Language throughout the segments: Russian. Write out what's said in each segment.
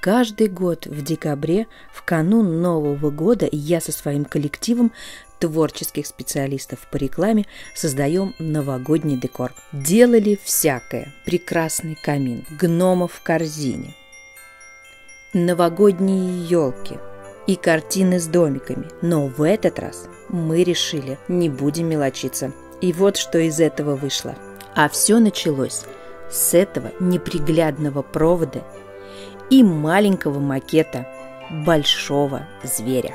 Каждый год в декабре, в канун Нового года, я со своим коллективом творческих специалистов по рекламе создаем новогодний декор. Делали всякое. Прекрасный камин, гномов в корзине, новогодние елки и картины с домиками. Но в этот раз мы решили, не будем мелочиться. И вот что из этого вышло. А все началось с этого неприглядного провода и маленького макета большого зверя.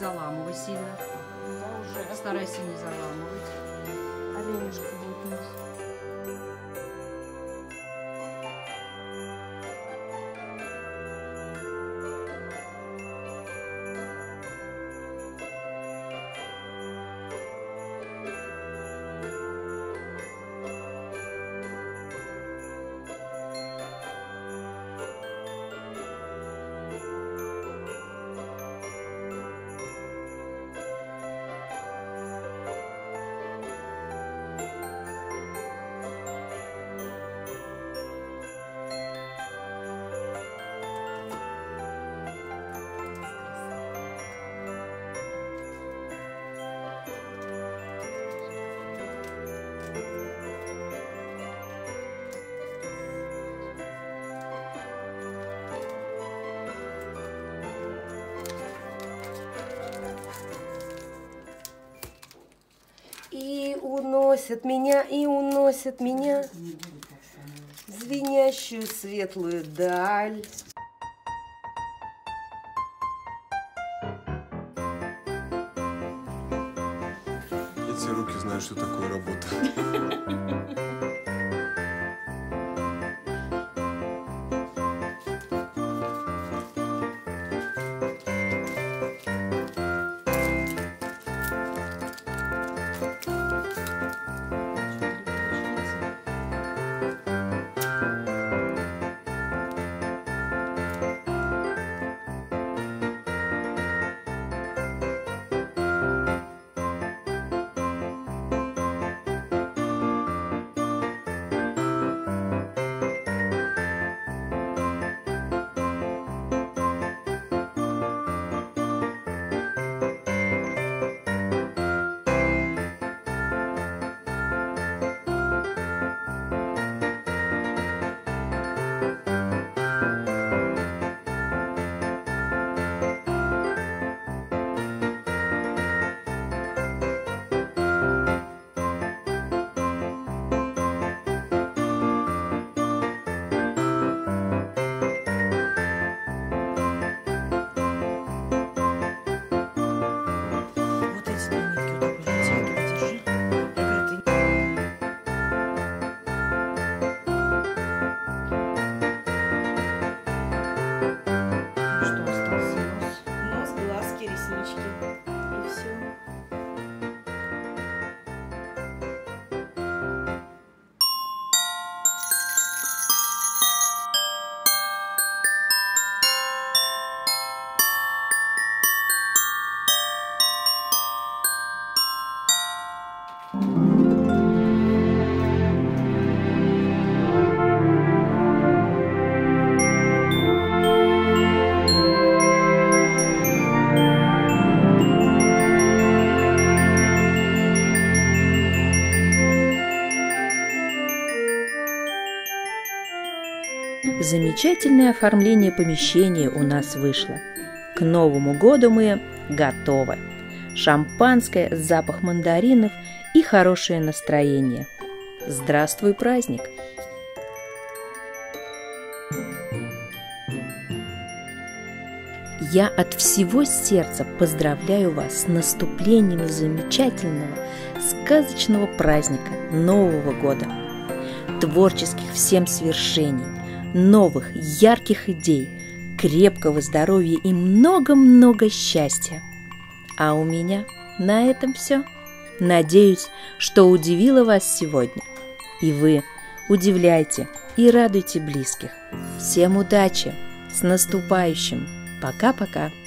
Заламывай сильно. Да, уже. Старайся не заламывать. Оленюшка будет у нас. Уносят меня в звенящую светлую даль. Эти руки знают, что такое работа. Замечательное оформление помещения у нас вышло. К Новому году мы готовы. Шампанское, запах мандаринов и хорошее настроение. Здравствуй, праздник! Я от всего сердца поздравляю вас с наступлением замечательного, сказочного праздника Нового года. Творческих всем свершений, новых, ярких идей, крепкого здоровья и много-много счастья. А у меня на этом все. Надеюсь, что удивила вас сегодня. И вы удивляйте и радуйте близких. Всем удачи! С наступающим! Пока-пока!